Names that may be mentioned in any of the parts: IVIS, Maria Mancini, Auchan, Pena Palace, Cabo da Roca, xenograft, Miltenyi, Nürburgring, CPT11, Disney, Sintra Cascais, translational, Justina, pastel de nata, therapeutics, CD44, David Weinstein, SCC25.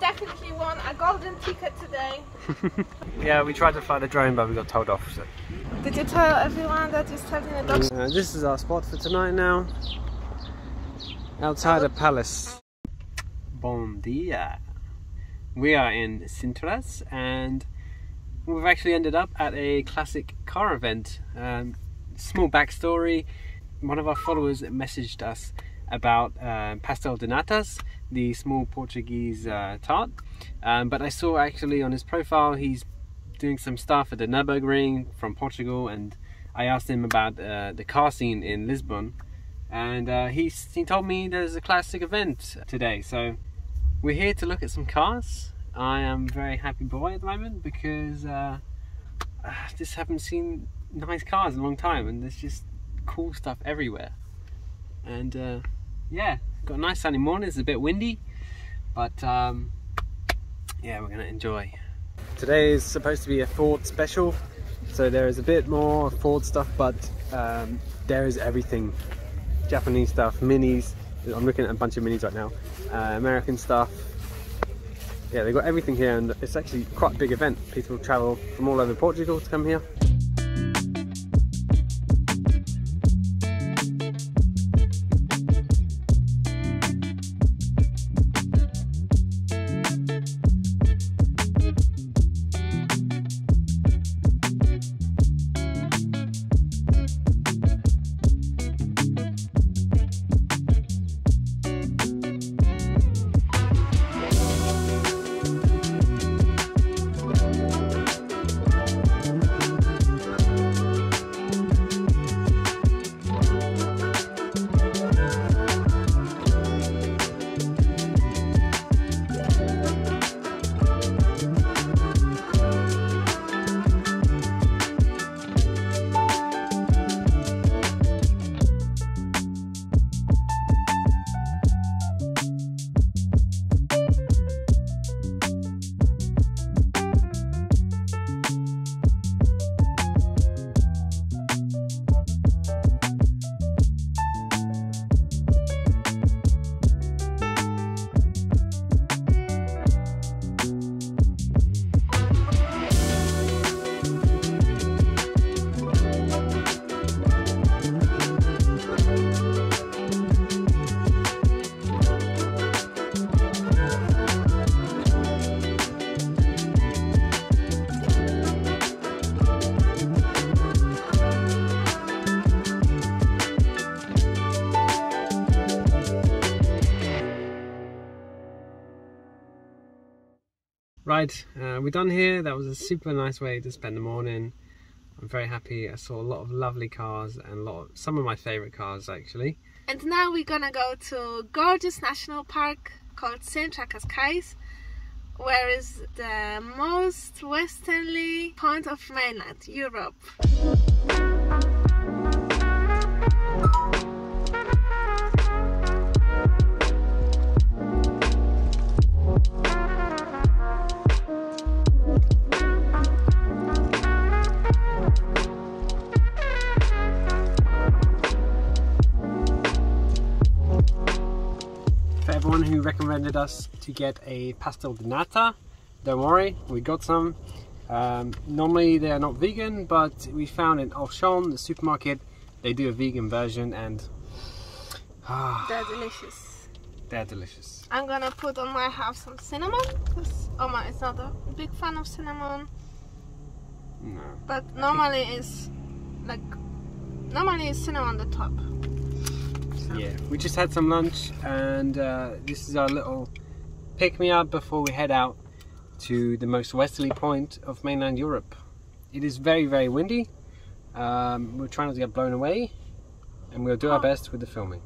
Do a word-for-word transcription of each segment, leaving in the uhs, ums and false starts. definitely won a golden ticket today. Yeah, we tried to fly the drone but we got told off. So. Did you tell everyone that you're traveling a dog? Uh, this is our spot for tonight now. Outside the palace. Bon dia. We are in Sintra and we've actually ended up at a classic car event. Um, small backstory, one of our followers messaged us about uh, pastel de natas, the small Portuguese uh, tart, um, but I saw actually on his profile he's doing some stuff at the Nürburgring from Portugal, and I asked him about uh, the car scene in Lisbon, and uh, he, he told me there's a classic event today, so we're here to look at some cars. I am a very happy boy at the moment because uh, I just haven't seen nice cars in a long time, and there's just cool stuff everywhere. And uh, yeah, got a nice sunny morning, it's a bit windy, but um, yeah, we're gonna enjoy. Today is supposed to be a Ford special, so there is a bit more Ford stuff, but um, there is everything. Japanese stuff, minis, I'm looking at a bunch of minis right now, uh, American stuff. Yeah, they've got everything here, and it's actually quite a big event. People travel from all over Portugal to come here. Right, uh, we're done here. That was a super nice way to spend the morning. I'm very happy. I saw a lot of lovely cars and a lot of, some of my favourite cars actually. And now we're gonna go to gorgeous national park called Sintra Cascais, where is the most westerly point of mainland Europe. Who recommended us to get a pastel de nata. Don't worry, we got some. Um, normally they are not vegan, but we found in Auchan, the supermarket, they do a vegan version, and ah, they're delicious. They're delicious. I'm gonna put on my half some cinnamon, because Oma is not a big fan of cinnamon. No. But normally it's like normally it's cinnamon on the top. Yeah, we just had some lunch, and uh, this is our little pick-me-up before we head out to the most westerly point of mainland Europe. It is very, very windy. Um, we're trying not to get blown away, and we'll do oh. our best with the filming.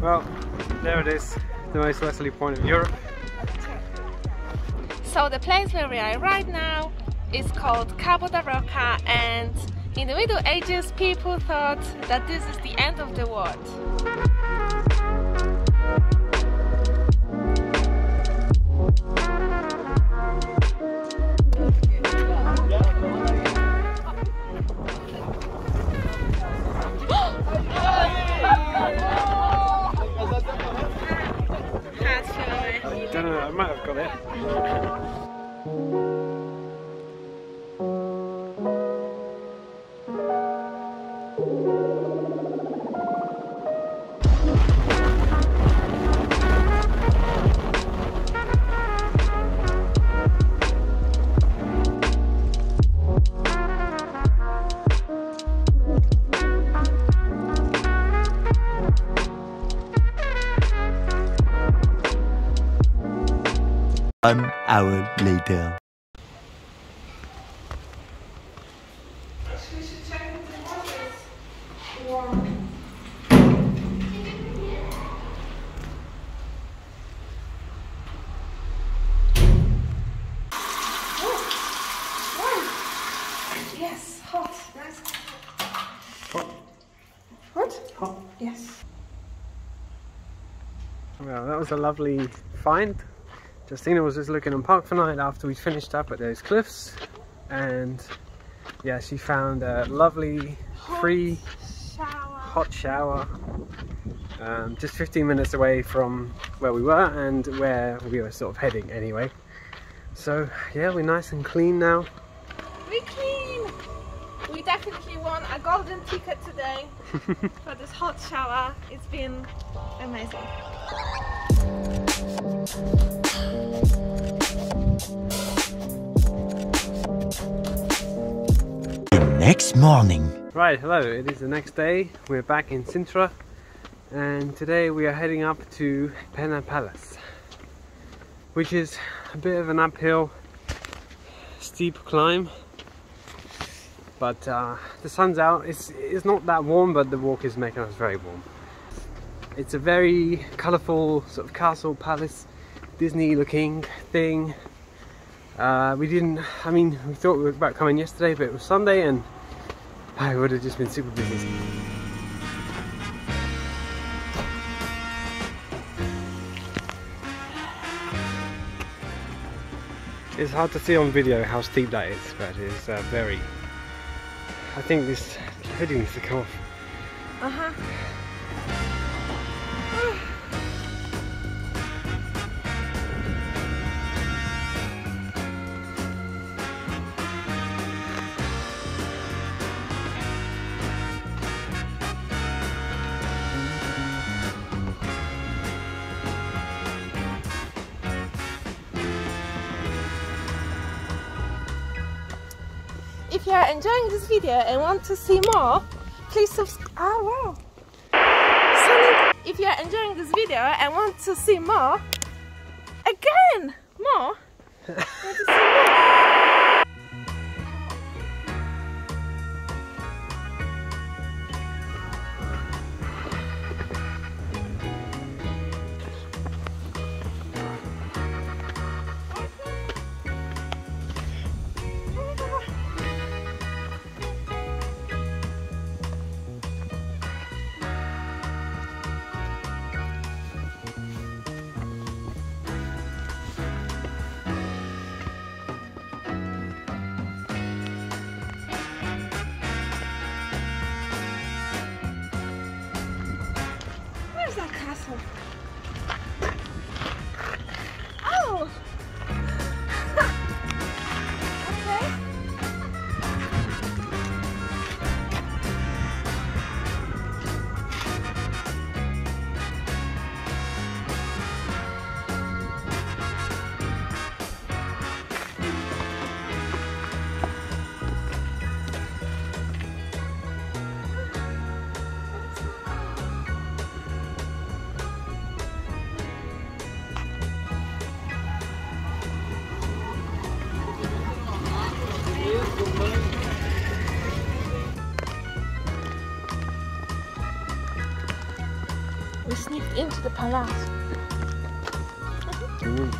Well, there it is. The most westerly point in Europe. So the place where we are right now is called Cabo da Roca, and in the Middle Ages people thought that this is the end of the world. don't know, I might have got it. One hour later. Yes, hot, nice. Hot. Hot? Hot. Yes. Well, that was a lovely find. Justina was just looking in park for night after we finished up at those cliffs, and yeah, she found a lovely hot free shower. hot shower um, just fifteen minutes away from where we were and where we were sort of heading anyway. So yeah, we're nice and clean now. We're clean! We definitely won a golden ticket today for this hot shower. It's been amazing. The next morning. Right, hello, it is the next day. We're back in Sintra and today we are heading up to Pena Palace, which is a bit of an uphill steep climb, but uh, the sun's out. It's, it's not that warm, but the walk is making us very warm. It's a very colourful sort of castle, palace, Disney looking thing. Uh, we didn't, I mean, we thought we were about coming yesterday, but it was Sunday and I would have just been super busy. It's hard to see on video how steep that is, but it's uh, very, I think this hoodie needs to come off. Uh-huh. If you are enjoying this video and want to see more, please subscribe. Oh, wow. If you are enjoying this video and want to see more, again, more. Want to see more. Oh! Okay. We sneaked into the palace. Mm.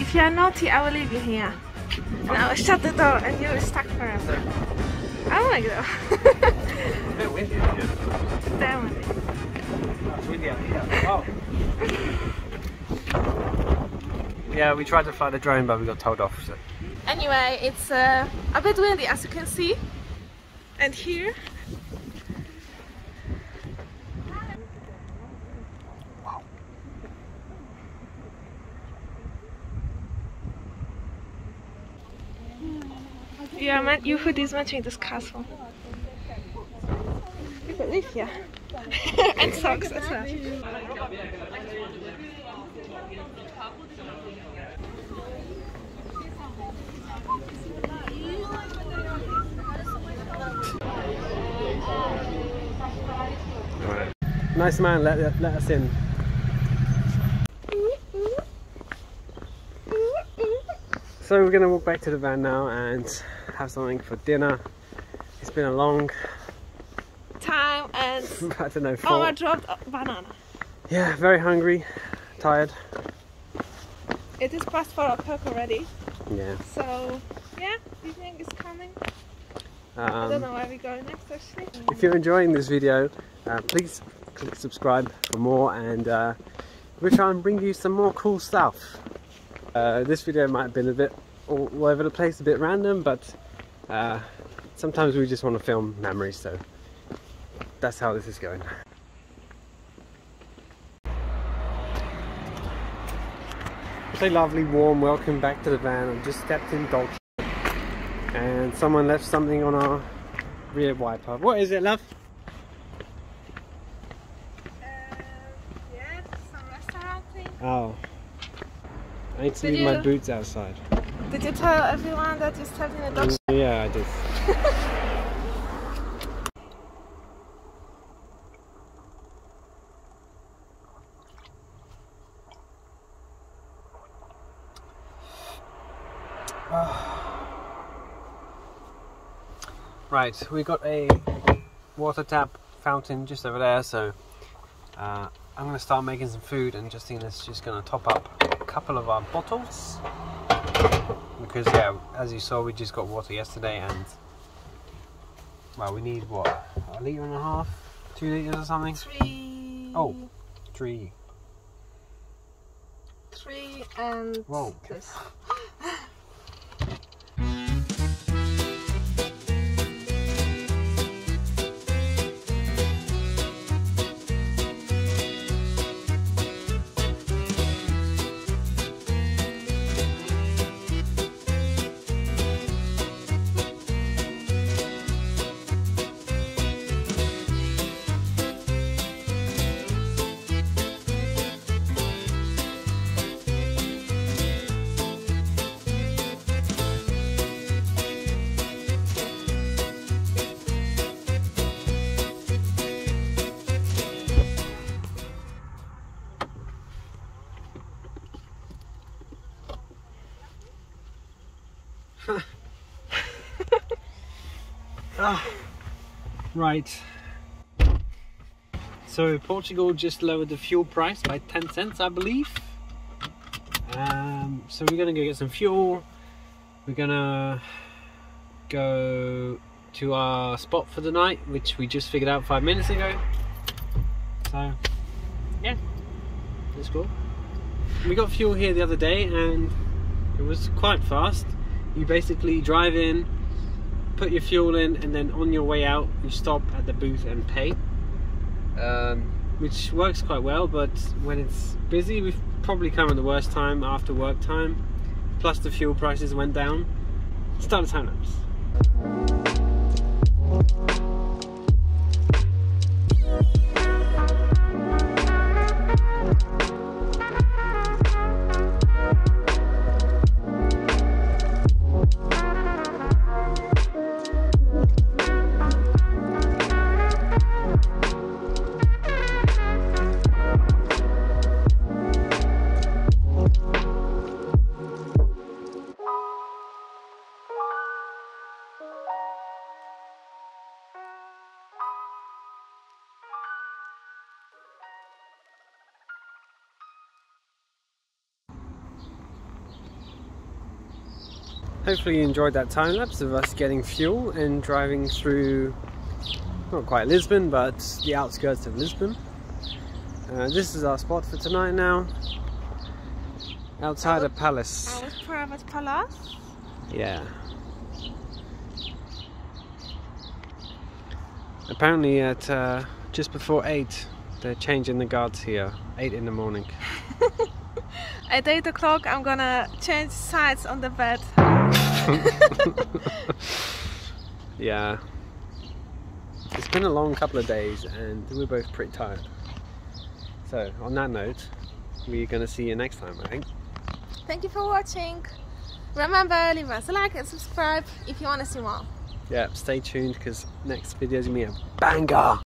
If you are naughty, I will leave you here. And I will shut the door and you will be stuck forever. I don't like that. It's a bit windy here. Damn it. It's windy out here. Oh. Yeah, we tried to fly the drone but we got told off. So. Anyway, it's uh, a bit windy as you can see. And here. Yeah, man, your food is matching this castle. You could live here. And socks as well. Right. Nice man, let, let us in. So we're going to walk back to the van now and have something for dinner. It's been a long time and I don't know, oh, I dropped a banana. Yeah, very hungry, tired. It is past four o'clock already. Yeah. So yeah, evening is coming. Um, I don't know where we go next actually. If you're enjoying this video, uh, please click subscribe for more, and uh, we'll try and bring you some more cool stuff. Uh, this video might have been a bit all over the place, a bit random, but uh, sometimes we just want to film memories, so that's how this is going. It's a lovely, warm welcome back to the van. I've just stepped in dog shit and someone left something on our rear wiper. What is it, love? Uh, yeah, some restaurant thing. Oh. I need to did leave you, my boots outside. Did you tell everyone that you stepped in a dog shit? Yeah, I did. Right, we got a water tap fountain just over there, so uh, I'm going to start making some food, and Justina's just going to top up couple of our bottles, because yeah, as you saw, we just got water yesterday, and well, we need what, a litre and a half, two litres or something. Three. Oh, three. Three and. Whoa. This. Ah, right, so Portugal just lowered the fuel price by ten cents, I believe. Um, so we're gonna go get some fuel. We're gonna go to our spot for the night, which we just figured out five minutes ago. So yeah, that's cool. We got fuel here the other day and it was quite fast. You basically drive in, put your fuel in, and then on your way out you stop at the booth and pay, um, which works quite well. But when it's busy, we've probably come at the worst time, after work time, plus the fuel prices went down. Start a time lapse. Hopefully you enjoyed that time lapse of us getting fuel and driving through, not quite Lisbon, but the outskirts of Lisbon. Uh, this is our spot for tonight now, outside a palace. Our private palace? Yeah. Apparently at uh, just before eight, they're changing the guards here, eight in the morning. At eight o'clock I'm gonna change sides on the bed. Yeah. It's been a long couple of days and we're both pretty tired. So on that note, we're gonna see you next time, I think. Thank you for watching. Remember, leave us a like and subscribe if you wanna see more. Yeah, stay tuned because next video is gonna be a banger!